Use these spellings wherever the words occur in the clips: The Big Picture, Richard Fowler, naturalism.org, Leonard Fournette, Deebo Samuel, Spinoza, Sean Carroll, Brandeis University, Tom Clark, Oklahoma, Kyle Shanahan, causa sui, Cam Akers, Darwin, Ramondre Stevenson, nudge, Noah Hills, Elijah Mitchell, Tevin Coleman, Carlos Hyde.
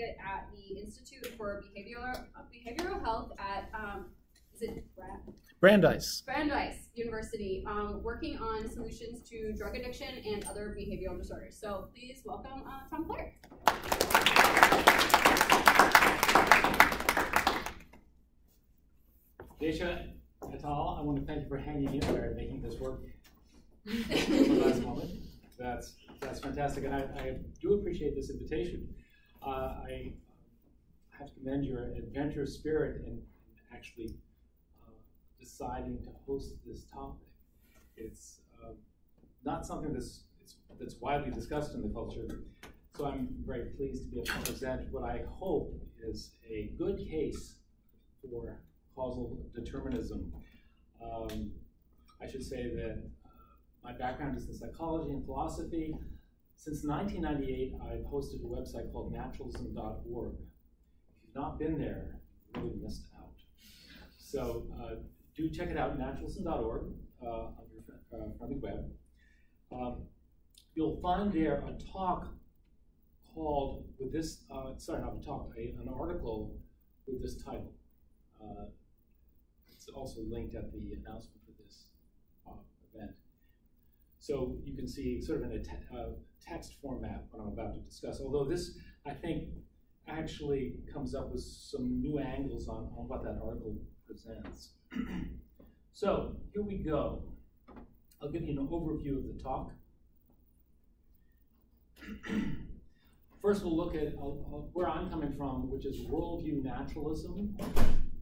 it at the Institute for Behavioral Health at, is it Brandeis? Brandeis University, working on solutions to drug addiction and other behavioral disorders. So please welcome Tom Clark. Daisha et al., I want to thank you for hanging in there and making this work for the last moment. That's fantastic, and I do appreciate this invitation. I have to commend your adventure spirit in actually deciding to host this topic. It's not something that's widely discussed in the culture, so I'm very pleased to be able to present what I hope is a good case for causal determinism. I should say that my background is in psychology and philosophy. Since 1998, I posted a website called naturalism.org. If you've not been there, you really missed out. So do check it out, naturalism.org, on the web. You'll find there a talk called, with this, sorry, not a talk, an article with this title. It's also linked at the announcement for this event. So you can see sort of in a text format what I'm about to discuss, although this, I think, actually comes up with some new angles on what that article presents. So here we go. I'll give you an overview of the talk. First, we'll look at where I'm coming from, which is worldview naturalism.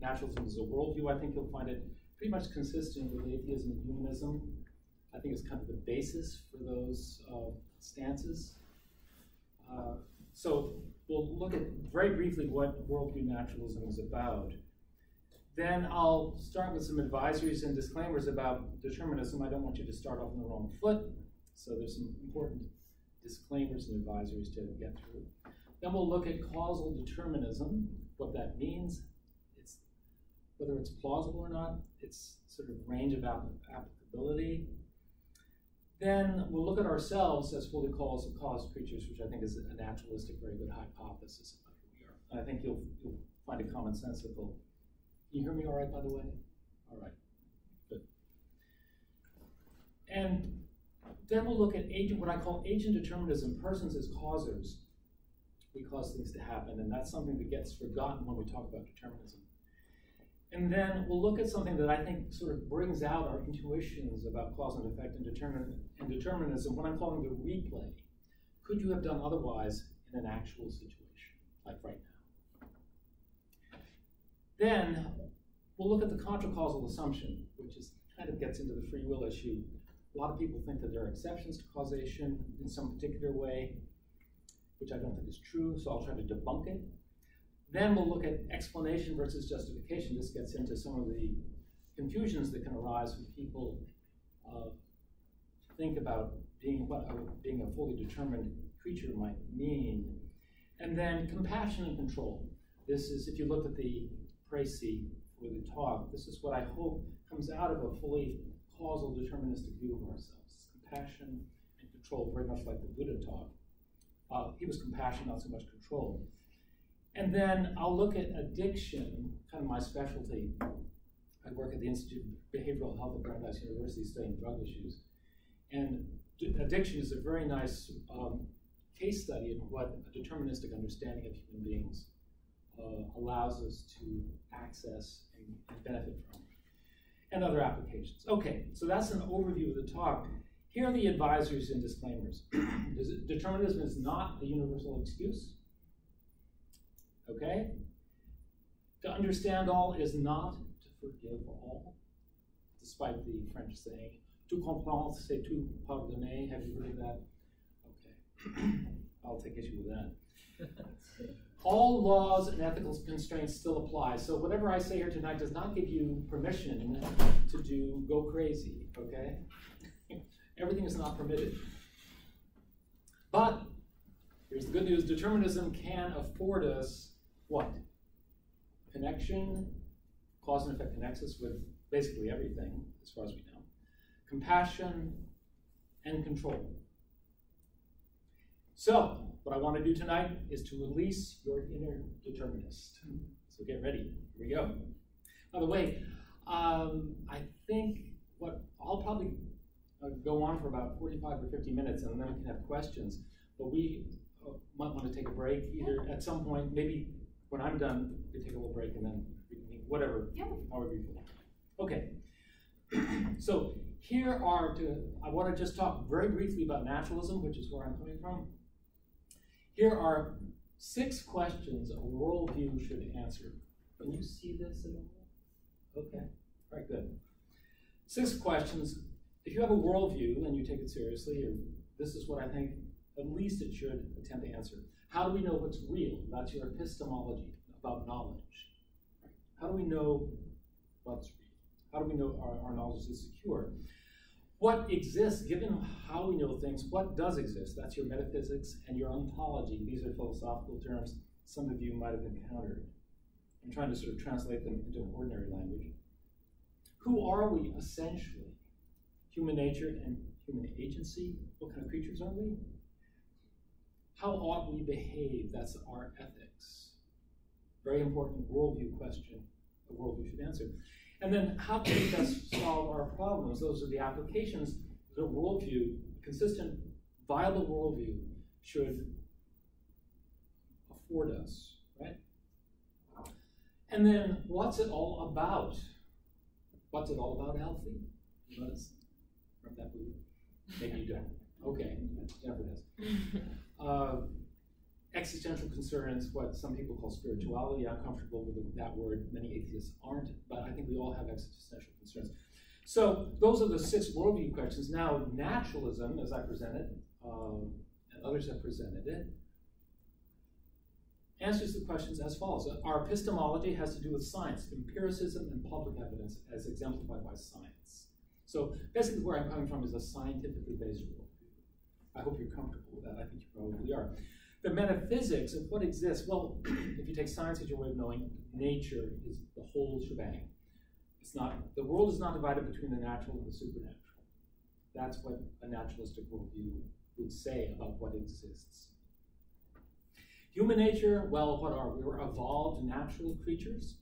Naturalism is a worldview. I think you'll find it pretty much consistent with atheism and humanism. I think it's kind of the basis for those stances. So we'll look at very briefly what worldview naturalism is about. Then I'll start with some advisories and disclaimers about determinism. I don't want you to start off on the wrong foot, so there's some important disclaimers and advisories to get through. Then we'll look at causal determinism, what that means, it's, whether it's plausible or not, its sort of range of applicability. Then we'll look at ourselves as fully caused creatures, which I think is a naturalistic, very good hypothesis about who we are. And I think you'll find it commonsensical. You hear me all right, by the way? All right, good. And then we'll look at agent, what I call agent determinism, persons as causers. We cause things to happen, and that's something that gets forgotten when we talk about determinism. And then we'll look at something that I think sort of brings out our intuitions about cause and effect and determinism, what I'm calling the replay. Could you have done otherwise in an actual situation, like right now? Then we'll look at the contracausal assumption, which is kind of gets into the free will issue. A lot of people think that there are exceptions to causation in some particular way, which I don't think is true, so I'll try to debunk it. Then we'll look at explanation versus justification. This gets into some of the confusions that can arise when people think about being what being a fully determined creature might mean. And then compassion and control. This is, if you look at the précis for the talk, this is what I hope comes out of a fully causal deterministic view of ourselves. Compassion and control, very much like the Buddha talk. He was compassion, not so much control. And then I'll look at addiction, kind of my specialty. I work at the Institute of Behavioral Health at Brandeis University studying drug issues. And addiction is a very nice case study of what a deterministic understanding of human beings allows us to access and benefit from, and other applications. Okay, so that's an overview of the talk. Here are the advisories and disclaimers. Determinism is not a universal excuse. Okay? To understand all is not to forgive all, despite the French saying, tout comprendre, c'est tout pardonner. Have you heard of that? Okay. I'll take issue with that. All laws and ethical constraints still apply. So whatever I say here tonight does not give you permission to go crazy, okay? Everything is not permitted. But here's the good news. Determinism can afford us what? Connection. Cause and effect connects us with basically everything, as far as we know. Compassion and control. So, what I want to do tonight is to release your inner determinist. So get ready, here we go. By the way, I think what I'll probably go on for about 45 or 50 minutes and then we can have questions, but we might want to take a break either at some point, maybe when I'm done, we take a little break and then whatever, however you feel. Okay, so here are, I want to just talk very briefly about naturalism, which is where I'm coming from. Here are 6 questions a worldview should answer. Can you see this at all? Okay, all right, good. 6 questions. If you have a worldview and you take it seriously, or this is what I think at least it should attempt to answer. How do we know what's real? That's your epistemology about knowledge. How do we know what's real? How do we know our knowledge is secure? What exists, given how we know things, what does exist? That's your metaphysics and your ontology. These are philosophical terms some of you might have encountered. I'm trying to sort of translate them into an ordinary language. Who are we, essentially? Human nature and human agency. What kind of creatures are we? How ought we behave? That's our ethics. Very important worldview question, a worldview should answer. And then how can we best solve our problems? Those are the applications that a worldview, consistent, viable worldview should afford us, right? And then what's it all about? What's it all about, Alfie? From that movie? Maybe you don't. Okay, Jennifer does. Existential concerns, what some people call spirituality. I'm comfortable with that word. Many atheists aren't, but I think we all have existential concerns. So those are the 6 worldview questions. Now, naturalism, as I presented, and others have presented it, answers the questions as follows. Our epistemology has to do with science, empiricism, and public evidence as exemplified by science. So basically where I'm coming from is a scientifically based worldview. I hope you're comfortable with that. I think you probably are. The metaphysics of what exists, well, if you take science as your way of knowing, nature is the whole shebang. It's not, the world is not divided between the natural and the supernatural. That's what a naturalistic worldview would say about what exists. Human nature, well, what are we? We're evolved natural creatures,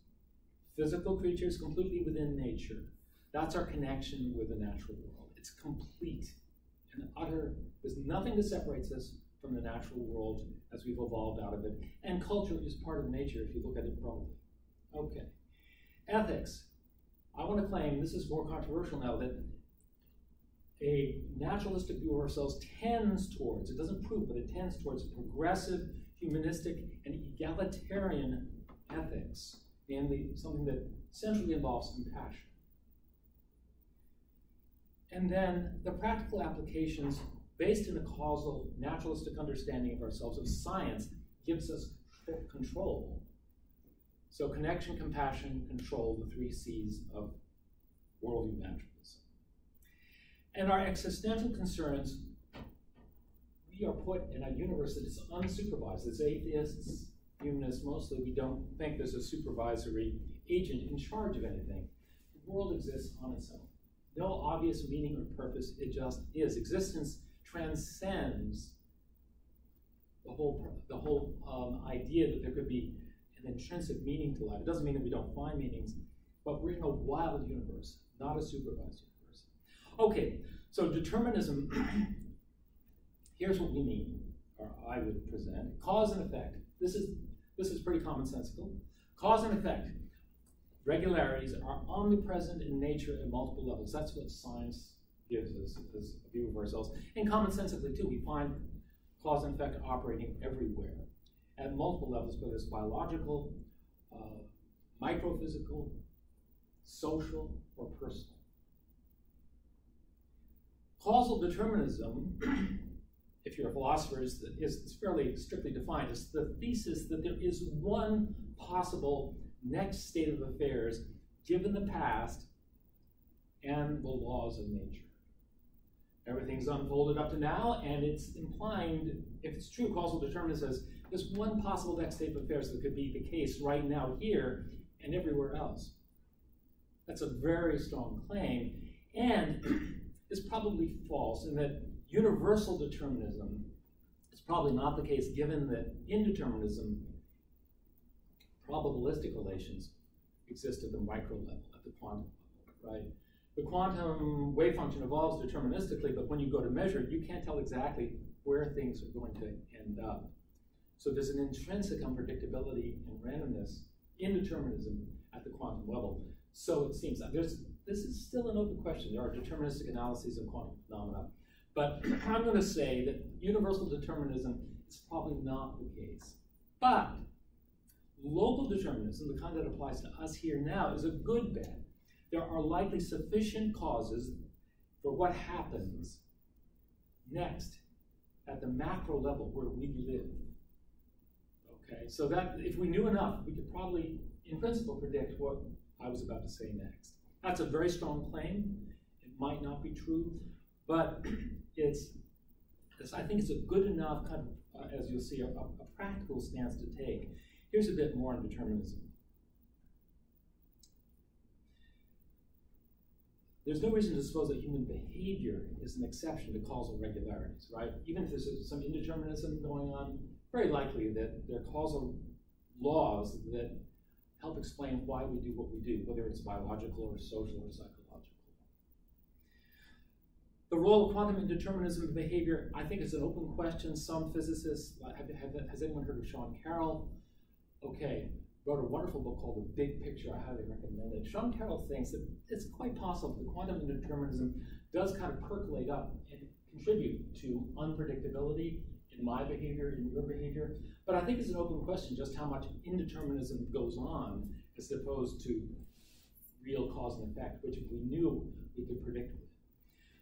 physical creatures completely within nature. That's our connection with the natural world. It's complete and utter. There's nothing that separates us from the natural world as we've evolved out of it. And culture is part of nature if you look at it broadly. Okay. Ethics. I want to claim, this is more controversial now, that a naturalistic view of ourselves tends towards, it doesn't prove, but it tends towards progressive, humanistic, and egalitarian ethics, namely something that essentially involves compassion. And then the practical applications based in a causal, naturalistic understanding of ourselves, of science, gives us control. So connection, compassion, control, the 3 C's of worldview naturalism. And our existential concerns, we are put in a universe that is unsupervised. As atheists, humanists mostly, we don't think there's a supervisory agent in charge of anything. The world exists on its own. No obvious meaning or purpose, it just is. Existence transcends the whole idea that there could be an intrinsic meaning to life. It doesn't mean that we don't find meanings, but we're in a wild universe, not a supervised universe. Okay, so determinism, here's what we mean, or I would present. Cause and effect. This is pretty commonsensical. Cause and effect. Regularities are omnipresent in nature at multiple levels. That's what science gives us as a view of ourselves. And commonsensically, too, we find cause and effect operating everywhere at multiple levels, whether it's biological, microphysical, social, or personal. Causal determinism, if you're a philosopher, is fairly strictly defined. It's the thesis that there is one possible next state of affairs given the past and the laws of nature. Everything's unfolded up to now, and it's implying, if it's true, causal determinism says there's one possible next state of affairs that could be the case right now here and everywhere else. That's a very strong claim, and it's probably false in that universal determinism It's probably not the case, given that indeterminism, probabilistic relations exist at the micro level, at the quantum level, right? The quantum wave function evolves deterministically, but when you go to measure, you can't tell exactly where things are going to end up. So there's an intrinsic unpredictability and randomness in determinism at the quantum level. So it seems that this is still an open question. There are deterministic analyses of quantum phenomena. But I'm going to say that universal determinism is probably not the case. But local determinism, the kind that applies to us here now, is a good bet. There are likely sufficient causes for what happens next at the macro level where we live. Okay, so that if we knew enough, we could probably, in principle, predict what I was about to say next. That's a very strong claim. It might not be true, but I think it's a good enough kind of, as you'll see, a practical stance to take. Here's a bit more on determinism. There's no reason to suppose that human behavior is an exception to causal regularities, right? Even if there's some indeterminism going on, very likely that there are causal laws that help explain why we do what we do, whether it's biological or social or psychological. The role of quantum indeterminism in behavior, I think, is an open question. Some physicists, has anyone heard of Sean Carroll? Okay, wrote a wonderful book called The Big Picture. I highly recommend it. Sean Carroll thinks that it's quite possible that quantum indeterminism does kind of percolate up and contribute to unpredictability in my behavior, in your behavior. But I think it's an open question just how much indeterminism goes on as opposed to real cause and effect, which if we knew, we could predict it.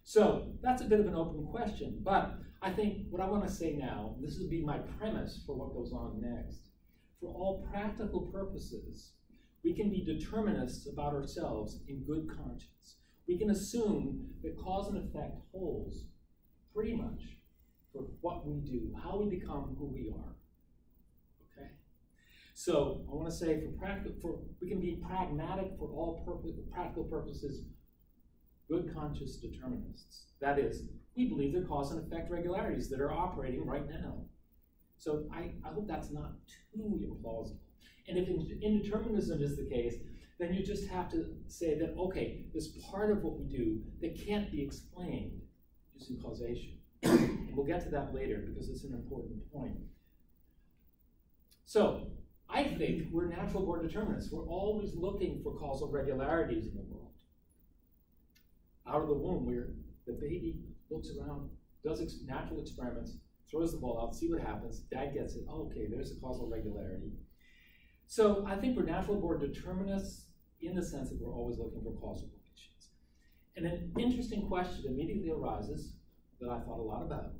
So that's a bit of an open question, but I think what I want to say now, this would be my premise for what goes on next. For all practical purposes, we can be determinists about ourselves in good conscience. We can assume that cause and effect holds pretty much for what we do, how we become who we are. Okay? So I want to say we can be pragmatic for all practical purposes, good conscious determinists. That is, we believe they're cause and effect regularities that are operating right now. So I hope that's not too implausible. And if indeterminism is the case, then you just have to say that, okay, this part of what we do that can't be explained using causation. And we'll get to that later because it's an important point. So I think we're natural-born determinists. We're always looking for causal regularities in the world. Out of the womb, where the baby looks around, does natural experiments, throws the ball out, see what happens, dad gets it, oh, okay, there's a causal regularity. So I think we're natural-born determinists in the sense that we're always looking for causal relations. And an interesting question immediately arises that I thought a lot about.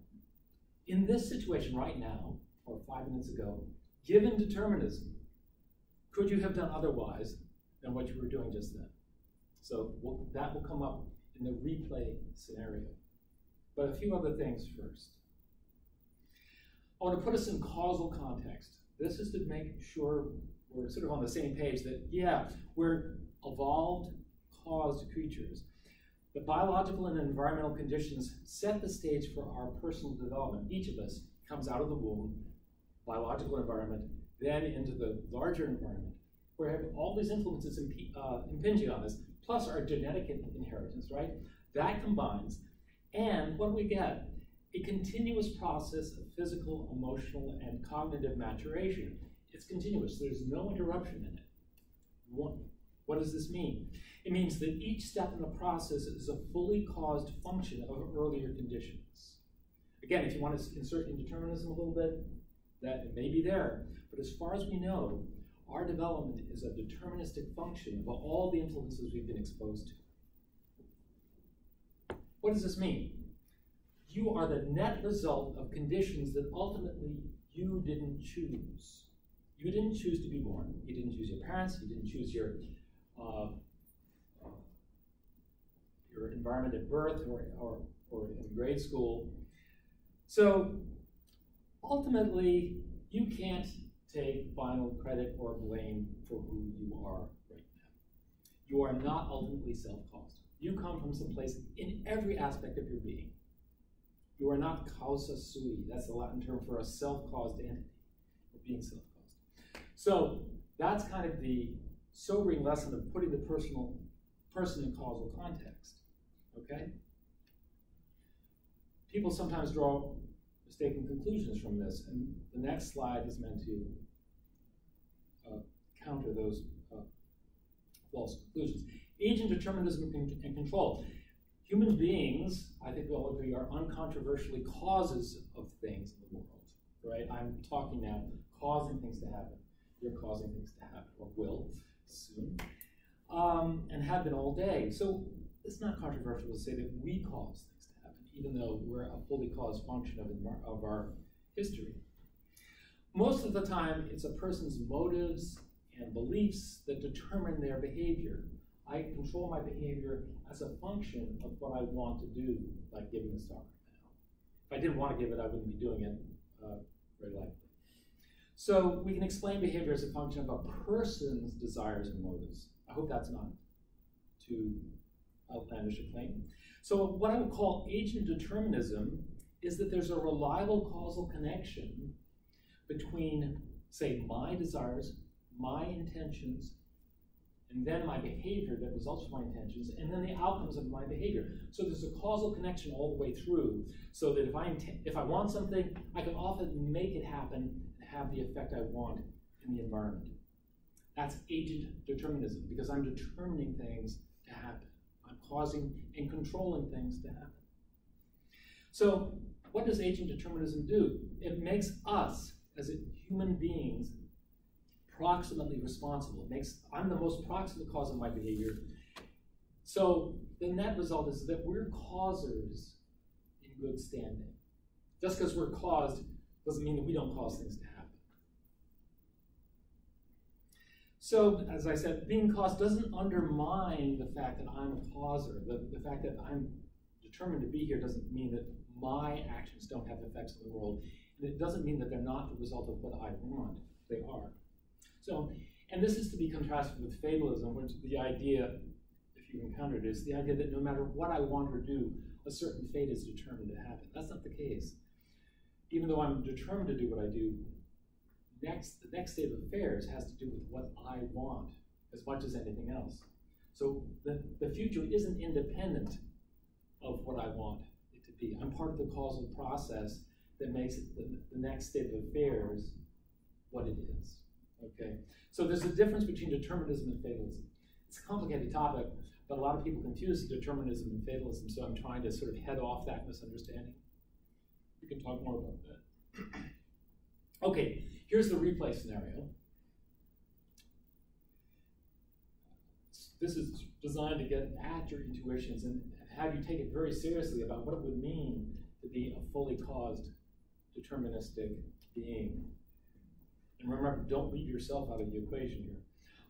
In this situation right now, or 5 minutes ago, given determinism, could you have done otherwise than what you were doing just then? So that will come up in the replay scenario. But a few other things first. I want to put us in causal context. This is to make sure we're sort of on the same page that, yeah, we're evolved, caused creatures. The biological and environmental conditions set the stage for our personal development. Each of us comes out of the womb, biological environment, then into the larger environment, where we have all these influences impinging on us, plus our genetic inheritance, right? That combines, and what do we get? A continuous process of physical, emotional, and cognitive maturation. It's continuous, there's no interruption in it. What does this mean? It means that each step in the process is a fully caused function of earlier conditions. Again, if you want to insert indeterminism a little bit, that it may be there, but as far as we know, our development is a deterministic function of all the influences we've been exposed to. What does this mean? You are the net result of conditions that ultimately you didn't choose. You didn't choose to be born. You didn't choose your parents. You didn't choose your environment at birth or in grade school. So ultimately, you can't take final credit or blame for who you are right now. You are not ultimately self-caused. You come from some place in every aspect of your being. You are not causa sui. That's the Latin term for a self-caused entity, or being self-caused. So that's kind of the sobering lesson of putting the person in causal context, okay? People sometimes draw mistaken conclusions from this, and the next slide is meant to counter those false conclusions. Agent determinism and control. Human beings, I think we all agree, are uncontroversially causes of things in the world, right? I'm talking now, causing things to happen. You're causing things to happen, or will soon, and have been all day. So it's not controversial to say that we cause things to happen, even though we're a fully caused function of our history. Most of the time, it's a person's motives and beliefs that determine their behavior. I control my behavior as a function of what I want to do, like giving this talk right now. If I didn't want to give it, I wouldn't be doing it very likely. So we can explain behavior as a function of a person's desires and motives. I hope that's not too outlandish a claim. So what I would call agent determinism is that there's a reliable causal connection between, say, my desires, my intentions, and then my behavior that results from my intentions, and then the outcomes of my behavior. So there's a causal connection all the way through, so that if I want something, I can often make it happen and have the effect I want in the environment. That's agent determinism, because I'm determining things to happen. I'm causing and controlling things to happen. So what does agent determinism do? It makes us, as human beings, proximately responsible. It makes I'm the most proximate cause of my behavior. So the net result is that we're causers in good standing. Just because we're caused doesn't mean that we don't cause things to happen. So as I said, being caused doesn't undermine the fact that I'm a causer. The fact that I'm determined to be here doesn't mean that my actions don't have effects on the world. And it doesn't mean that they're not the result of what I want. They are. So, and this is to be contrasted with fatalism, which the idea, if you've encountered it, is the idea that no matter what I want or do, a certain fate is determined to happen. That's not the case. Even though I'm determined to do what I do, the next state of affairs has to do with what I want as much as anything else. So the future isn't independent of what I want it to be. I'm part of the causal process that makes the next state of affairs what it is. Okay, so there's a difference between determinism and fatalism. It's a complicated topic, but a lot of people confuse determinism and fatalism, so I'm trying to sort of head off that misunderstanding. We can talk more about that. Okay, here's the replay scenario. This is designed to get at your intuitions and have you take it very seriously about what it would mean to be a fully caused deterministic being. And remember, don't leave yourself out of the equation here.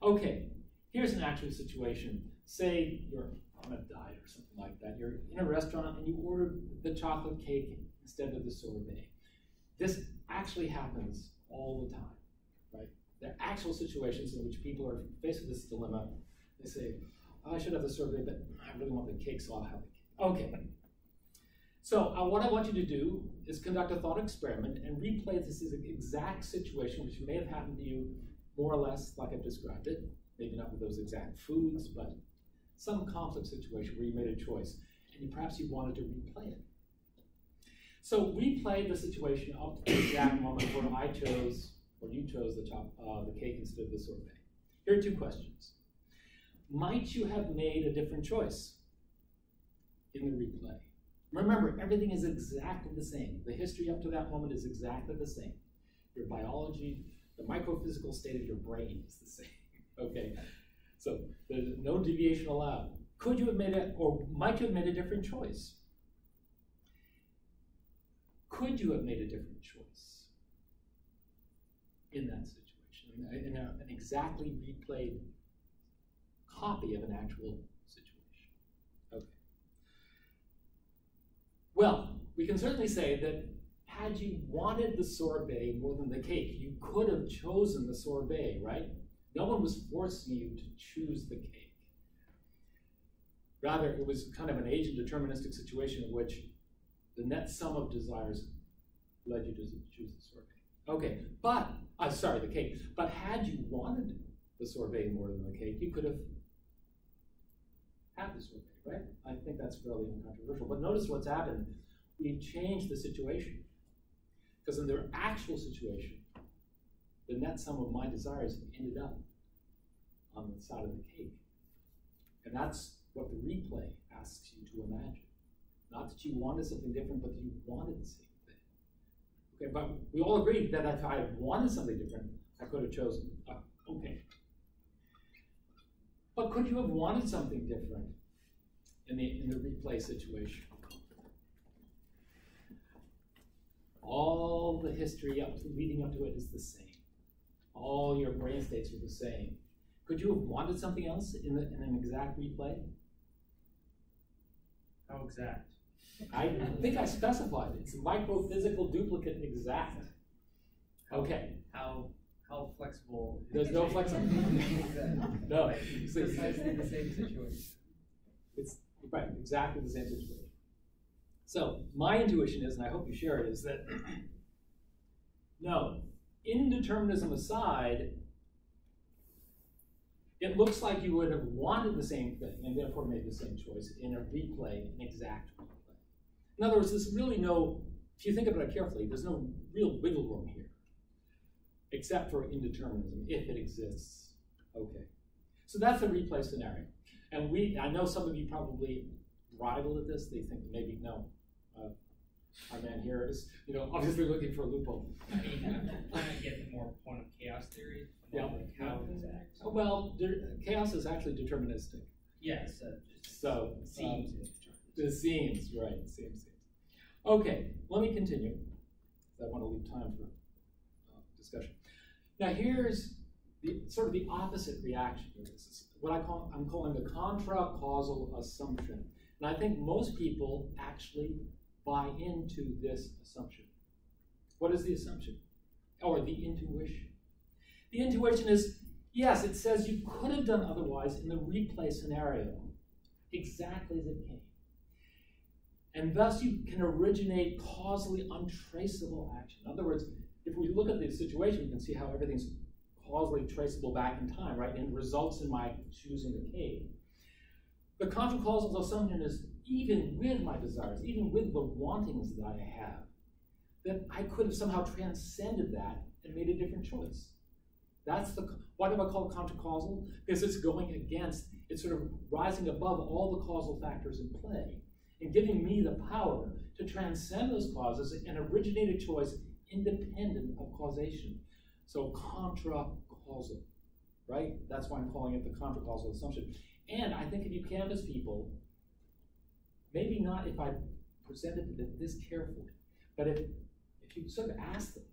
Okay, here's an actual situation. Say you're on a diet or something like that. You're in a restaurant and you order the chocolate cake instead of the sorbet. This actually happens all the time, right? There are actual situations in which people are faced with this dilemma. They say, oh, I should have the sorbet, but I really want the cake, so I'll have the cake. Okay. So what I want you to do is conduct a thought experiment and replay this exact situation, which may have happened to you more or less like I've described it, maybe not with those exact foods, but some conflict situation where you made a choice and perhaps you wanted to replay it. So replay the situation up to the exact moment where I chose, or you chose the cake instead of the sorbet. Here are two questions. Might you have made a different choice in the replay? Remember, everything is exactly the same. The history up to that moment is exactly the same. Your biology, the microphysical state of your brain is the same. Okay, so there's no deviation allowed. Could you have made a, or might you have made a different choice? Could you have made a different choice in that situation, in an exactly replayed copy of an actual situation? Well, we can certainly say that had you wanted the sorbet more than the cake, you could have chosen the sorbet, right? No one was forcing you to choose the cake. Rather, it was kind of an agent deterministic situation in which the net sum of desires led you to choose the sorbet. Okay, but, I'm sorry, the cake. But had you wanted the sorbet more than the cake, you could have had the sorbet, right? I think that's fairly uncontroversial. But notice what's happened. We've changed the situation. Because in their actual situation, the net sum of my desires ended up on the side of the cake. And that's what the replay asks you to imagine. Not that you wanted something different, but that you wanted the same thing. Okay, but we all agreed that if I wanted something different, I could have chosen. Okay. But could you have wanted something different in the replay situation? All the history leading up to it is the same. All your brain states are the same. Could you have wanted something else in an exact replay? How exact? I think I specified it. It's microphysical duplicate and exact. Okay. How flexible? There's no flexibility. No. It's precisely the same situation. It's right, exactly the same situation. So my intuition is, and I hope you share it, is that no, indeterminism aside, it looks like you would have wanted the same thing and therefore made the same choice in a replay, an exact replay. In other words, there's really no, if you think about it carefully, there's no real wiggle room here, except for indeterminism, if it exists. Okay. So that's a replay scenario. And I know some of you probably bridle at this. They think maybe, no, our man here is, obviously looking for a loophole. I mean, I'm trying to get more point of chaos theory. Yeah. Like how exact? Well, chaos is actually deterministic. Yes. So it seems right. It seems. Okay. Let me continue. I want to leave time for discussion. Now, here's sort of the opposite reaction to this. It's what I'm calling the contra-causal assumption. And I think most people actually buy into this assumption. What is the assumption? Or the intuition. The intuition is, yes, it says you could have done otherwise in the replay scenario, exactly as it came. And thus you can originate causally untraceable action. In other words, if we look at the situation, you can see how everything's causally traceable back in time, right? And results in my choosing the cake. The contra-causal assumption is, even with my desires, even with the wantings that I have, that I could have somehow transcended that and made a different choice. That's why do I call it contra-causal? Because it's going against, it's sort of rising above all the causal factors in play and giving me the power to transcend those causes and originate a choice independent of causation. So contra-causal, right? That's why I'm calling it the contra-causal assumption. And I think if you canvass people, maybe not if I presented this carefully, but if you sort of ask them,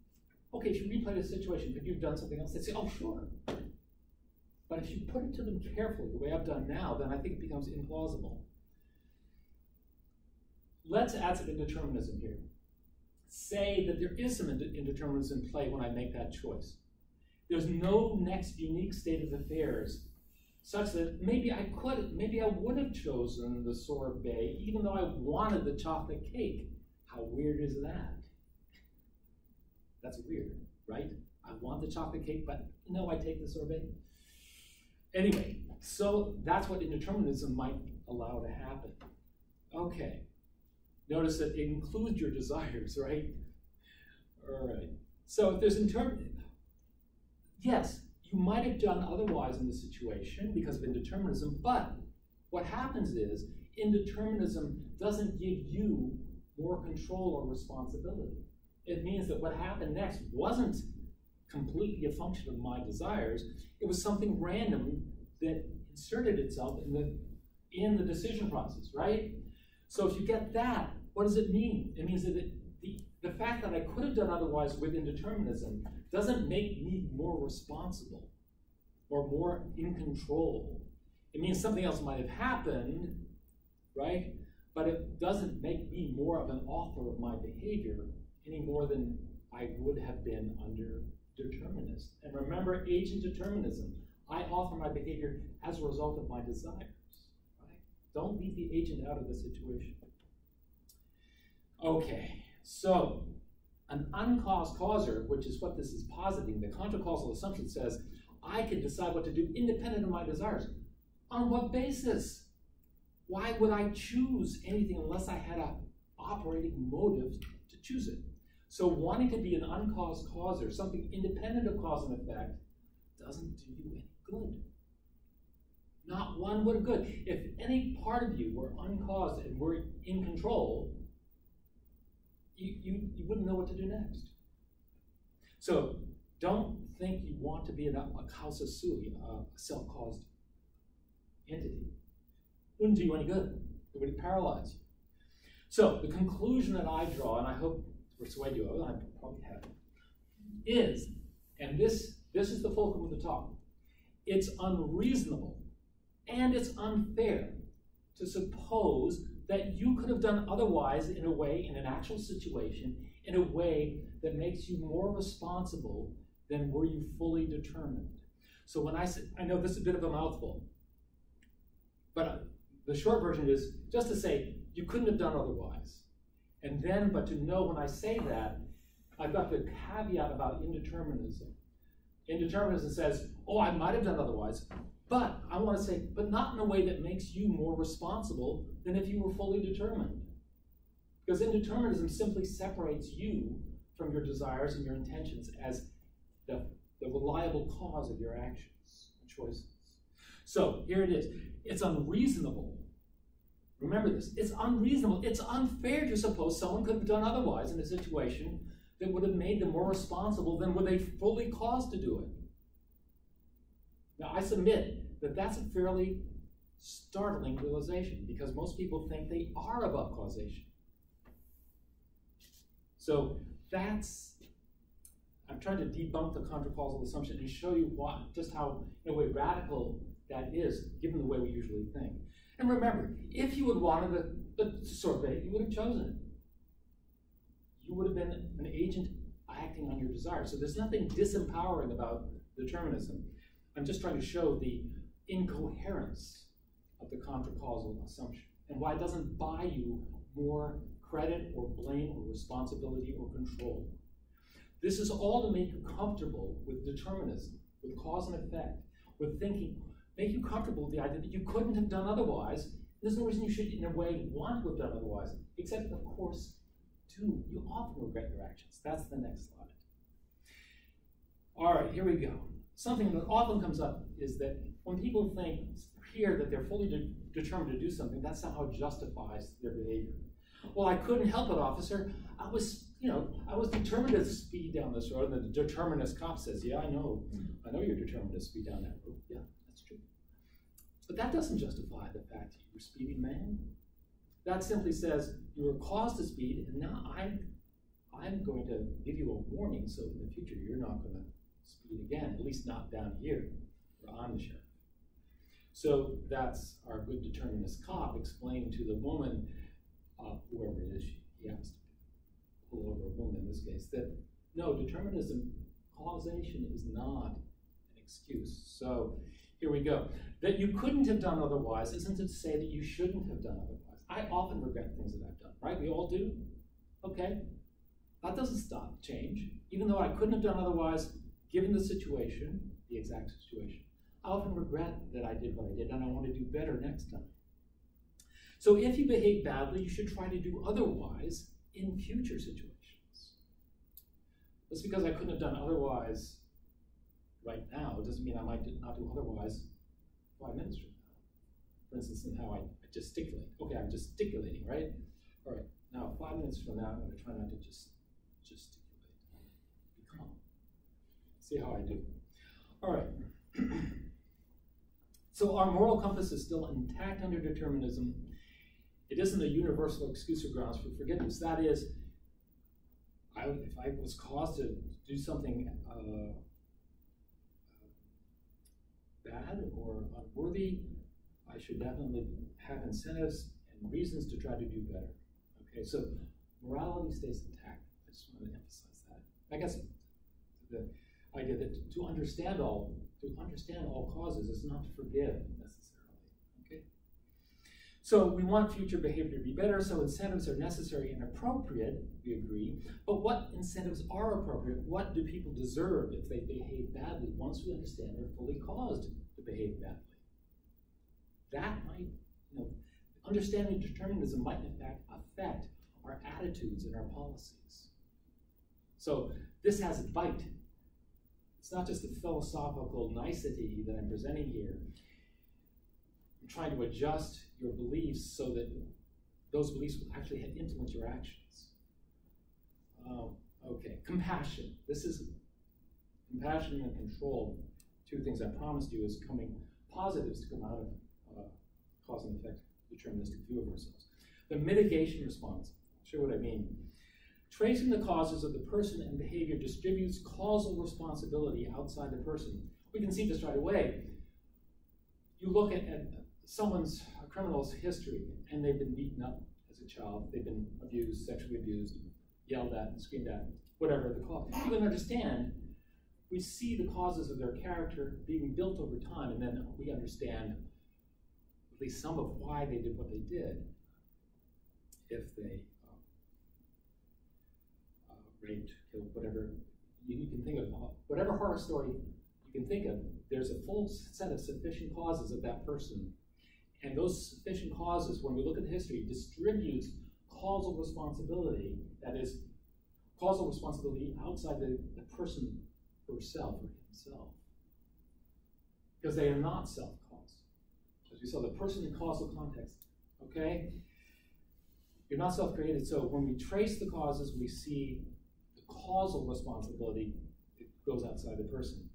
okay, if you replay this situation, could you have done something else? They'd say, oh, sure. But if you put it to them carefully, the way I've done now, then I think it becomes implausible. Let's add some indeterminism here. Say that there is some indeterminism in play when I make that choice. There's no next unique state of affairs such that maybe I would have chosen the sorbet, even though I wanted the chocolate cake. How weird is that? That's weird, right? I want the chocolate cake, but no, I take the sorbet. Anyway, so that's what indeterminism might allow to happen. Okay, notice that it includes your desires, right? All right, so if there's indeterminism, yes, you might have done otherwise in the situation because of indeterminism, but what happens is indeterminism doesn't give you more control or responsibility. It means that what happened next wasn't completely a function of my desires. It was something random that inserted itself in the decision process, right? So if you get that, what does it mean? It means that the fact that I could have done otherwise with indeterminism doesn't make me more responsible or more in control. It means something else might have happened, right? But it doesn't make me more of an author of my behavior any more than I would have been under determinism. And remember, agent determinism. I author my behavior as a result of my desires, right? Don't leave the agent out of the situation. Okay, so an uncaused causer, which is what this is positing, the contracausal assumption says, I can decide what to do independent of my desires. On what basis? Why would I choose anything unless I had an operating motive to choose it? So wanting to be an uncaused causer, something independent of cause and effect, doesn't do you any good. Not one whit of good. If any part of you were uncaused and were in control, you wouldn't know what to do next. So don't think you want to be a causa sui, a self-caused entity. Wouldn't do you any good. It would paralyze you. So the conclusion that I draw, and I hope to persuade you of it, I probably have, is, and this is the fulcrum of the talk, it's unreasonable and it's unfair to suppose that you could have done otherwise in a way, in an actual situation, in a way that makes you more responsible than were you fully determined. So when I say, I know this is a bit of a mouthful, but the short version is just to say, you couldn't have done otherwise. And then, but to know when I say that, I've got the caveat about indeterminism. Indeterminism says, oh, I might have done otherwise, but I want to say, but not in a way that makes you more responsible than if you were fully determined. Because indeterminism simply separates you from your desires and your intentions as the reliable cause of your actions and choices. So here it is. It's unreasonable. Remember this. It's unreasonable. It's unfair to suppose someone could have done otherwise in a situation that would have made them more responsible than were they fully caused to do it. Now, I submit that that's a fairly startling realization because most people think they are above causation. So that's, I'm trying to debunk the contracausal assumption and show you what, just how, in a way, radical that is, given the way we usually think. And remember, if you had wanted the sorbet, you would have chosen it. You would have been an agent acting on your desire. So there's nothing disempowering about determinism. I'm just trying to show the incoherence of the contracausal assumption and why it doesn't buy you more credit or blame or responsibility or control. This is all to make you comfortable with determinism, with cause and effect, with thinking, make you comfortable with the idea that you couldn't have done otherwise. There's no reason you should, in a way, want to have done otherwise, except, of course, too, you often regret your actions. That's the next slide. All right, here we go. Something that often comes up is that when people think here that they're fully determined to do something, that somehow justifies their behavior. Well, I couldn't help it, officer. I was determined to speed down this road, and the determinist cop says, yeah, I know. I know you're determined to speed down that road. Yeah, that's true. But that doesn't justify the fact that you're speeding, man. That simply says you were caused to speed, and now I'm going to give you a warning so in the future you're not going to speed again, at least not down here, where I'm the sheriff. So that's our good determinist cop explaining to the woman, whoever it is he has to pull over a woman in this case, that no, determinism, causation is not an excuse. So here we go. That you couldn't have done otherwise isn't to say that you shouldn't have done otherwise. I often regret things that I've done, right? We all do. Okay. That doesn't stop change. Even though I couldn't have done otherwise, given the situation, the exact situation, I often regret that I did what I did, and I want to do better next time. So if you behave badly, you should try to do otherwise in future situations. Just because I couldn't have done otherwise right now doesn't mean I might not do otherwise 5 minutes from now. For instance, in how I gesticulate. Okay, I'm gesticulating, right? All right, now 5 minutes from now, I'm going to try not to just gesticulate. See how I do. All right. So our moral compass is still intact under determinism. It isn't a universal excuse or grounds for forgiveness. That is, if I was caused to do something bad or unworthy, I should definitely have incentives and reasons to try to do better. Okay, so morality stays intact. I just want to emphasize that. I guess the idea that to understand all causes is not to forgive necessarily. Okay. So we want future behavior to be better, so incentives are necessary and appropriate, we agree, but what incentives are appropriate? What do people deserve if they behave badly once we understand they're fully caused to behave badly? That might, you know, understanding determinism might in fact affect our attitudes and our policies. So this has a bite. It's not just a philosophical nicety that I'm presenting here. I'm trying to adjust your beliefs so that those beliefs will actually influence your actions. Okay, compassion. This is compassion and control. Two things I promised you is coming positives to come out of cause and effect deterministic view of ourselves. The mitigation response. I'll show you what I mean. Tracing the causes of the person and behavior distributes causal responsibility outside the person. We can see this right away. You look at someone's criminal's history, and they've been beaten up as a child, they've been abused, sexually abused, yelled at, and screamed at, whatever the cause. You can understand, we see the causes of their character being built over time, and then we understand at least some of why they did what they did. If they raped, killed, whatever, you can think of, whatever horror story you can think of, there's a full set of sufficient causes of that person. And those sufficient causes, when we look at the history, distributes causal responsibility, that is, causal responsibility outside the person herself or himself. Because they are not self-caused. As we saw, the person in causal context, okay? You're not self-created, so when we trace the causes, we see the causal responsibility that goes outside the person.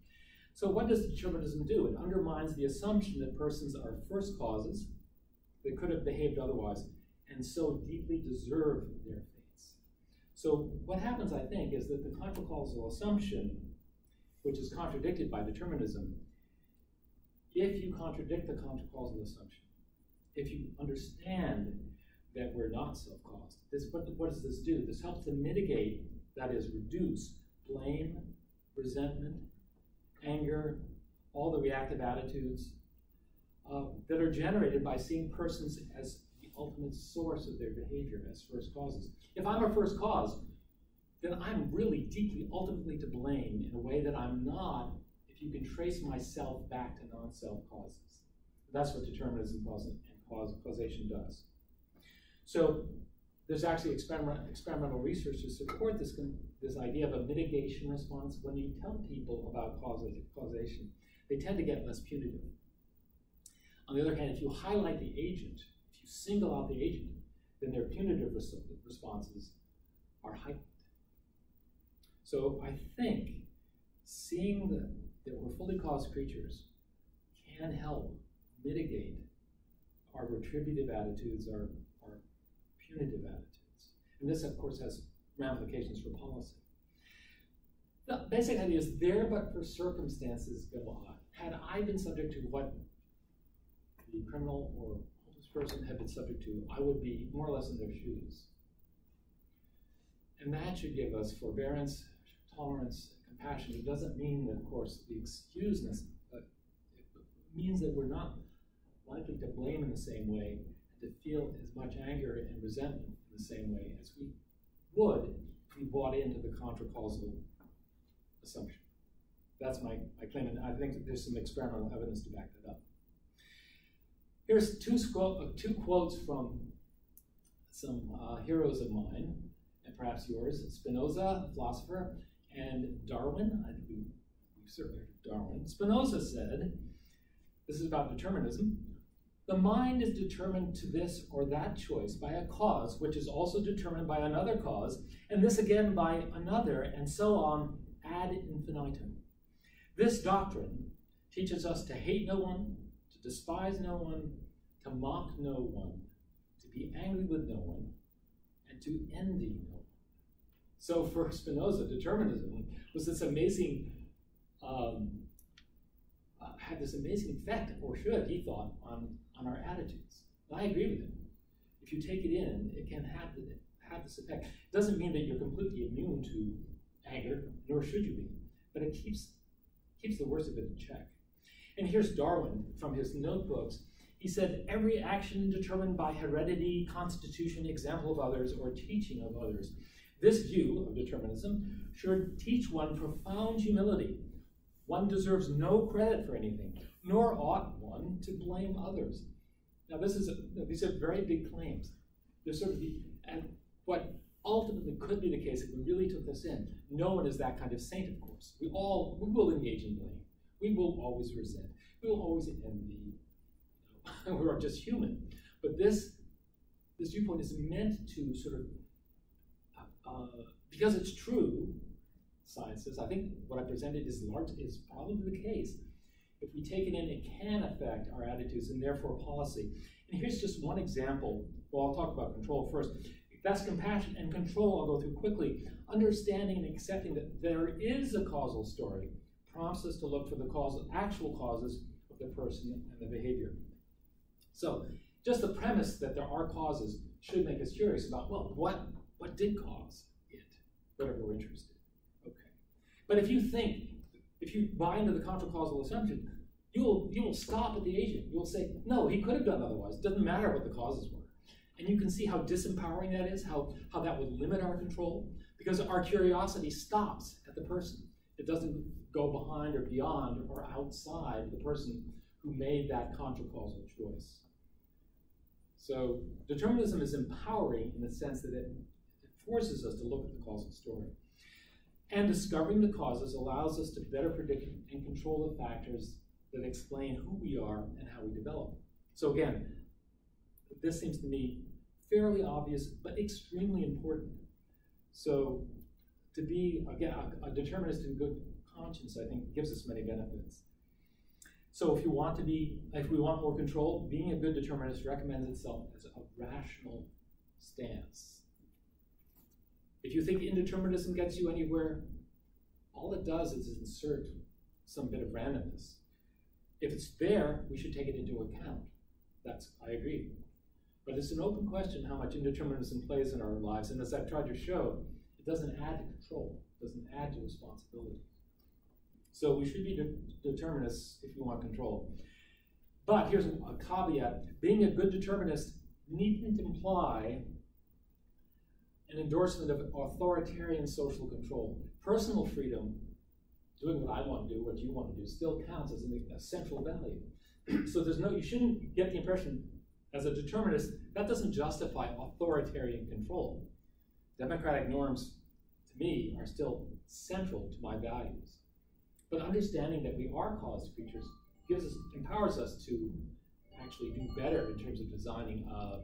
So what does determinism do? It undermines the assumption that persons are first causes that could have behaved otherwise, and so deeply deserve their fates. So what happens, I think, is that the contracausal assumption, which is contradicted by determinism, if you contradict the contracausal assumption, if you understand that we're not self-caused. What does this do? This helps to mitigate, that is, reduce blame, resentment, anger, all the reactive attitudes that are generated by seeing persons as the ultimate source of their behavior, as first causes. If I'm a first cause, then I'm really deeply, ultimately to blame in a way that I'm not if you can trace myself back to non-self causes. That's what determinism and causation does. So there's actually experimental research to support this idea of a mitigation response. When you tell people about causation, they tend to get less punitive. On the other hand, if you highlight the agent, if you single out the agent, then their punitive responses are heightened. So I think seeing that we're fully caused creatures can help mitigate our retributive attitudes, our punitive attitudes. And this, of course, has ramifications for policy. The basic idea is there but for circumstances go on. Had I been subject to what the criminal or homeless person had been subject to, I would be more or less in their shoes. And that should give us forbearance, tolerance, and compassion. It doesn't mean that, of course, the excuseness, but it means that we're not likely to blame in the same way, to feel as much anger and resentment in the same way as we would if we bought into the contracausal assumption. That's my claim, and I think that there's some experimental evidence to back that up. Here's two quotes from some heroes of mine, and perhaps yours, Spinoza, a philosopher, and Darwin. I think we've certainly heard of Darwin. Spinoza said, this is about determinism, "The mind is determined to this or that choice by a cause, which is also determined by another cause, and this again by another, and so on ad infinitum. This doctrine teaches us to hate no one, to despise no one, to mock no one, to be angry with no one, and to envy no one." So for Spinoza, determinism was this amazing had this amazing effect, or should, he thought, on our attitudes. And I agree with him. If you take it in, it can have this effect. It doesn't mean that you're completely immune to anger, nor should you be, but it keeps the worst of it in check. And here's Darwin from his notebooks. He He said, every action determined by heredity, constitution, example of others, or teaching of others. This view of determinism should teach one profound humility. One deserves no credit for anything, nor ought one to blame others. Now, these are very big claims. They're sort of what ultimately could be the case if we really took this in. No one is that kind of saint, of course. We will engage in blame. We will always resent. We will always envy. We are just human. But this viewpoint is meant to sort of, because it's true, science says, I think what I presented is probably the case. If we take it in, it can affect our attitudes and therefore policy. And here's just one example. Well, I'll talk about control first. That's compassion and control, I'll go through quickly. Understanding and accepting that there is a causal story prompts us to look for the actual causes of the person and the behavior. So just the premise that there are causes should make us curious about, well, what did cause it, whatever we're interested in. Okay. But if you buy into the contracausal assumption, you will stop at the agent. You'll say, no, he could have done otherwise. It doesn't matter what the causes were. And you can see how disempowering that is, how that would limit our control, because our curiosity stops at the person. It doesn't go behind or beyond or outside the person who made that contracausal choice. So determinism is empowering in the sense that it forces us to look at the causal story. And discovering the causes allows us to better predict and control the factors that explain who we are and how we develop. So again, this seems to me fairly obvious, but extremely important. So to be, again, a determinist in good conscience, I think, gives us many benefits. So if we want more control, being a good determinist recommends itself as a rational stance. If you think indeterminism gets you anywhere, all it does is insert some bit of randomness. If it's there, we should take it into account. I agree. But it's an open question how much indeterminism plays in our lives, and as I've tried to show, it doesn't add to control, it doesn't add to responsibility. So we should be determinists if we want control. But here's a caveat. Being a good determinist needn't imply an endorsement of authoritarian social control. Personal freedom, doing what I want to do, what you want to do, still counts as a central value. So you shouldn't get the impression, as a determinist, that doesn't justify authoritarian control. Democratic norms, to me, are still central to my values. But understanding that we are caused creatures empowers us to actually do better in terms of designing a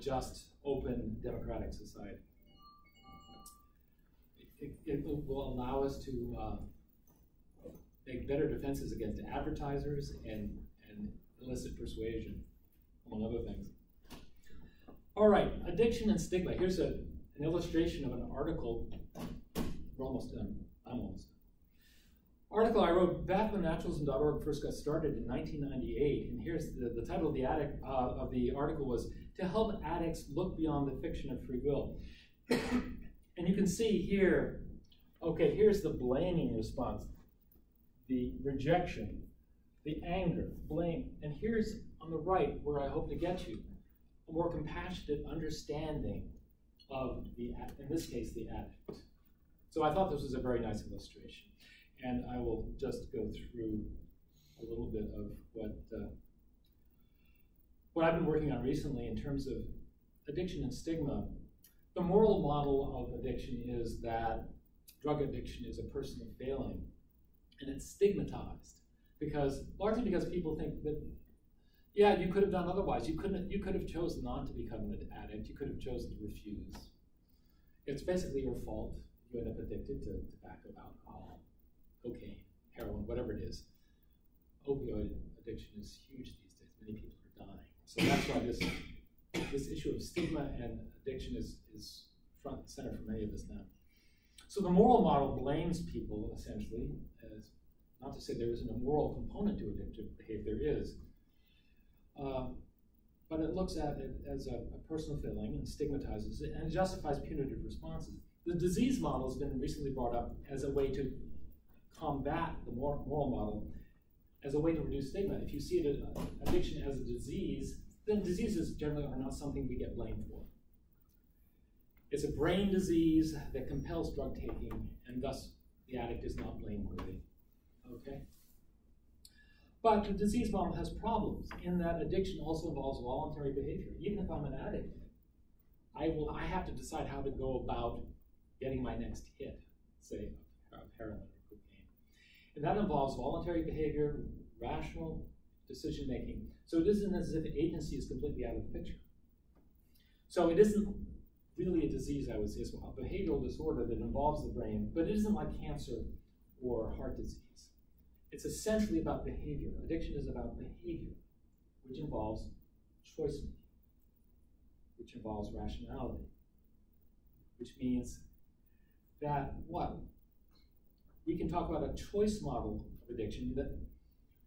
just, open, democratic society. It will allow us to make better defenses against advertisers and illicit persuasion, among other things. All right, addiction and stigma. Here's an illustration of an article. We're almost done. I'm almost done. Article I wrote back when naturalism.org first got started in 1998, and here's the title of the article was "To Help Addicts Look Beyond the Fiction of Free Will." And you can see here, okay, here's the blaming response, the rejection, the anger, blame, and here's on the right where I hope to get you, a more compassionate understanding of in this case, the addict. So I thought this was a very nice illustration. And I will just go through a little bit of what I've been working on recently in terms of addiction and stigma. The moral model of addiction is that drug addiction is a personal failing, and it's stigmatized largely because people think that, yeah, you could have done otherwise. You could have chosen not to become an addict. You could have chosen to refuse. It's basically your fault. You end up addicted to tobacco, alcohol, cocaine, heroin, whatever it is. Opioid addiction is huge these days. Many people are dying. So that's why this issue of stigma and addiction is front and center for many of us now. So the moral model blames people, essentially, as not to say there isn't a moral component to addictive behavior, there is. But it looks at it as a personal failing and stigmatizes it and justifies punitive responses. The disease model has been recently brought up as a way to combat the moral model as a way to reduce stigma. If you see it, addiction as a disease, then diseases generally are not something we get blamed for. It's a brain disease that compels drug taking, and thus the addict is not blameworthy. Okay? But the disease model has problems in that addiction also involves voluntary behavior. Even if I'm an addict, I have to decide how to go about getting my next hit, say, of heroin or cocaine. And that involves voluntary behavior, rational decision making. So it isn't as if agency is completely out of the picture. So it isn't really a disease, I would say, it's a behavioral disorder that involves the brain, but it isn't like cancer or heart disease. It's essentially about behavior. Addiction is about behavior, which involves choice making, which involves rationality, which means that what? We can talk about a choice model of addiction that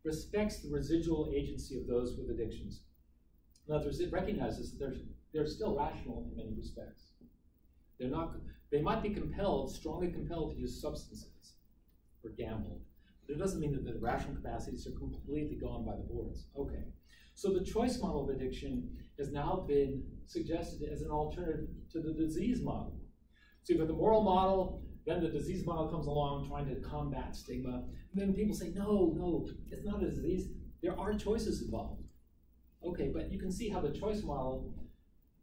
respects the residual agency of those with addictions. In other words, it recognizes that they're still rational in many respects. They're not, they might be compelled, strongly compelled to use substances or gamble. But it doesn't mean that the rational capacities are completely gone by the boards. Okay. So the choice model of addiction has now been suggested as an alternative to the disease model. So you've got the moral model, then the disease model comes along trying to combat stigma. And then people say, no, no, it's not a disease. There are choices involved. Okay, but you can see how the choice model,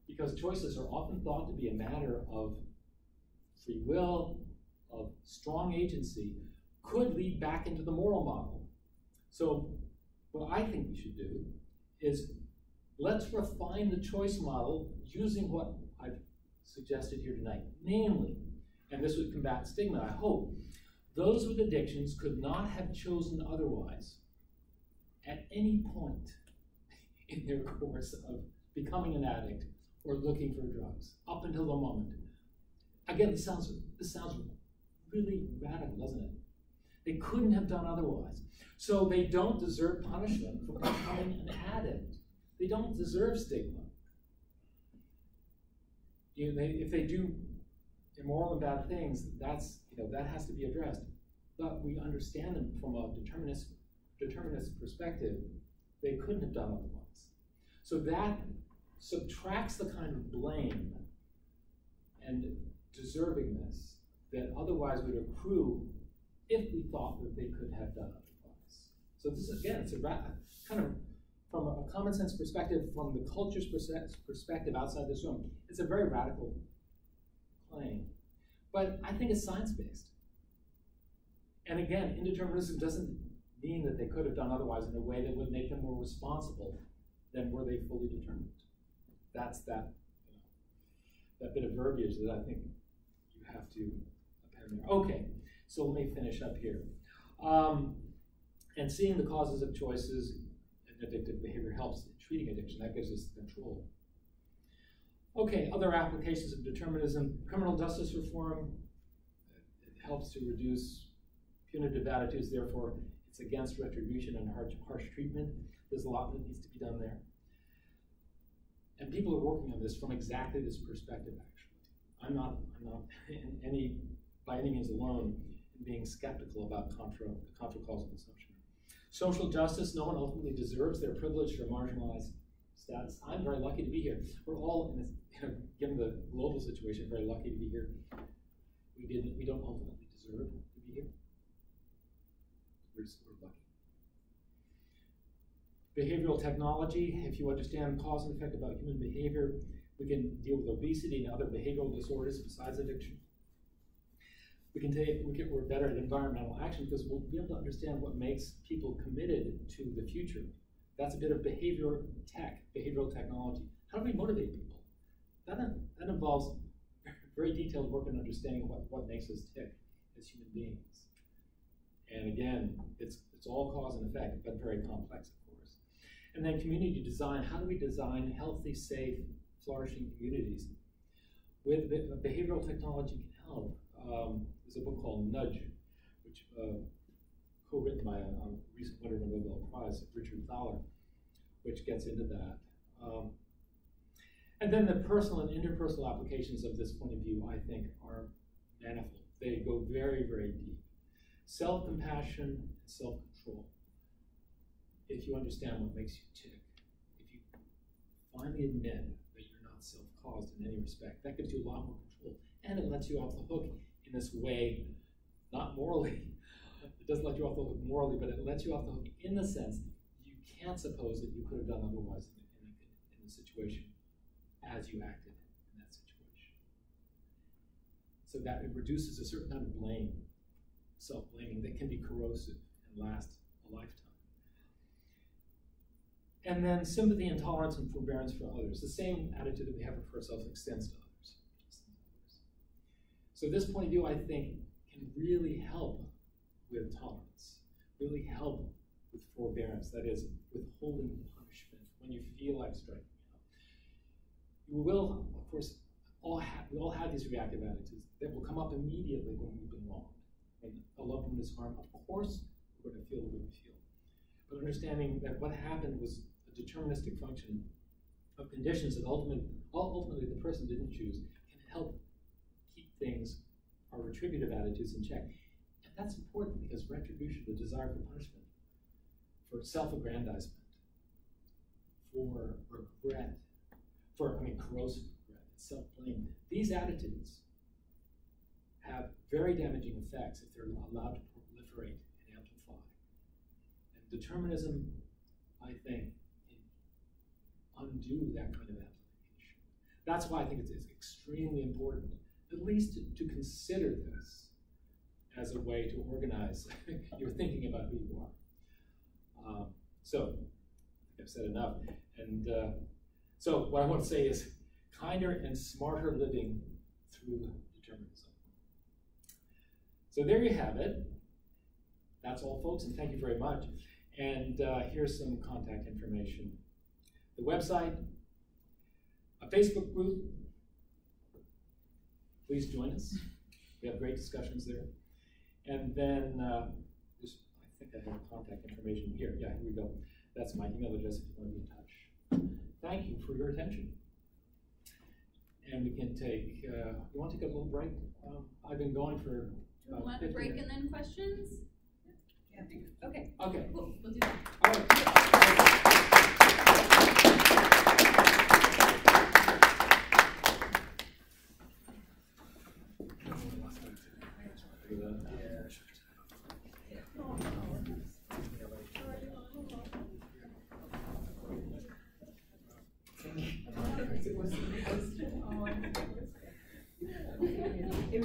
because choices are often thought to be a matter of free will, of strong agency, could lead back into the moral model. So what I think we should do is let's refine the choice model using what I've suggested here tonight. Namely, and this would combat stigma, I hope, those with addictions could not have chosen otherwise at any point in their course of becoming an addict or looking for drugs, up until the moment. Again, this sounds really radical, doesn't it? They couldn't have done otherwise. So they don't deserve punishment for becoming an addict. They don't deserve stigma. You know, if they do immoral and bad things, that's, you know, that has to be addressed. But we understand them from a determinist perspective. They couldn't have done otherwise. So that subtracts the kind of blame and deservingness that otherwise would accrue if we thought that they could have done otherwise. So this is, again, it's a kind of, from a common sense perspective, from the culture's perspective outside this room, it's a very radical claim. But I think it's science-based. And again, indeterminism doesn't mean that they could have done otherwise in a way that would make them more responsible than were they fully determined. That's that, you know, that bit of verbiage that I think you have to append there. Okay. So let me finish up here. And seeing the causes of choices and addictive behavior helps in treating addiction. That gives us the control. Okay, other applications of determinism. Criminal justice reform, it helps to reduce punitive attitudes. Therefore, it's against retribution and harsh treatment. There's a lot that needs to be done there. And people are working on this from exactly this perspective, actually. I'm not in any, by any means alone, being skeptical about contra-causal consumption. Social justice, no one ultimately deserves their privileged or marginalized status. I'm very lucky to be here. We're all, given the global situation, very lucky to be here. We don't ultimately deserve to be here. We're lucky. Behavioral technology, if you understand cause and effect about human behavior, we can deal with obesity and other behavioral disorders besides addiction. We're better at environmental action because we'll be able to understand what makes people committed to the future. That's a bit of behavior tech, behavioral technology. How do we motivate people? That involves very detailed work in understanding what makes us tick as human beings. And again, it's all cause and effect, but very complex, of course. And then community design. How do we design healthy, safe, flourishing communities? With behavioral technology can help. There's a book called Nudge, which co-written by a recent winner of the Nobel Prize, Richard Fowler, which gets into that. And then the personal and interpersonal applications of this point of view, I think, are manifold. They go very, very deep. Self-compassion and self-control. if you understand what makes you tick, if you finally admit that you're not self-caused in any respect, that gives you a lot more control, and it lets you off the hook in this way, not morally. It doesn't let you off the hook morally, but it lets you off the hook in the sense you can't suppose that you could have done otherwise in the situation as you acted in that situation. So that it reduces a certain kind of blame, self-blaming, that can be corrosive and last a lifetime. And then sympathy and tolerance and forbearance for others. The same attitude that we have for ourselves extends to others. So this point of view, I think, can really help with tolerance, really help with forbearance, that is, withholding punishment when you feel like striking out. You will, of course, we all have these reactive attitudes that will come up immediately when we've been wronged. When a loved one is harmed, of course, we're going to feel the way we feel. But understanding that what happened was a deterministic function of conditions that ultimately the person didn't choose can help keep things, our retributive attitudes, in check. That's important because retribution, the desire for punishment, for self-aggrandizement, for regret, for corrosive regret, self-blame, these attitudes have very damaging effects if they're allowed to proliferate and amplify. And determinism, I think, can undo that kind of amplification. That's why I think it's extremely important, at least to consider this as a way to organize your thinking about who you are. So I've said enough. And so what I want to say is kinder and smarter living through determinism. So there you have it. That's all, folks, and thank you very much. And here's some contact information. The website, a Facebook group. Please join us. We have great discussions there. And then, I think I have contact information here. Yeah, here we go. That's my email address if you want to be in touch. Thank you for your attention. And we can take, you want to take a little break? I've been going for about 15 minutes. Do you want a break and then questions? Yeah. Okay. Okay. Cool. We'll do that. All right.